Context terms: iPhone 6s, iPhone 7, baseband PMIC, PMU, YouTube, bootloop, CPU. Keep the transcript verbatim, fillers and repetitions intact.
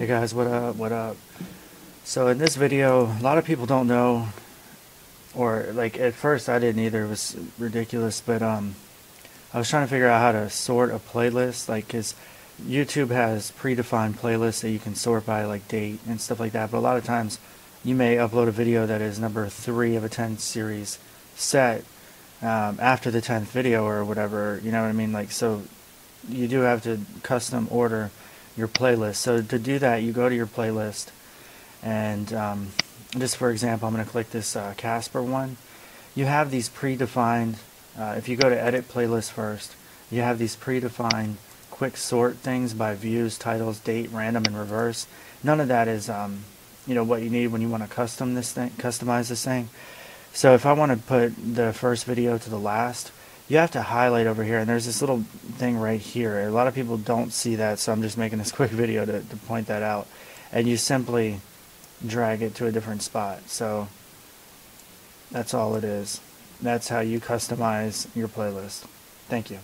Hey guys, what up, what up? So in this video, a lot of people don't know, or like at first I didn't either, it was ridiculous, but um, I was trying to figure out how to sort a playlist, like because YouTube has predefined playlists that you can sort by like date and stuff like that, but a lot of times you may upload a video that is number three of a ten series set um, after the tenth video or whatever, you know what I mean? Like, so you do have to custom order your playlist. So to do that, you go to your playlist, and um, just for example, I'm going to click this uh, Casper one. You have these predefined, uh, if you go to edit playlist first, you have these predefined quick sort things by views, titles, date, random, and reverse. None of that is um, you know, what you need when you want to custom this thing, customize this thing. So if I want to put the first video to the last, you have to highlight over here, and there's this little thing right here. A lot of people don't see that, so I'm just making this quick video to, to point that out. And you simply drag it to a different spot. So that's all it is. That's how you customize your playlist. Thank you.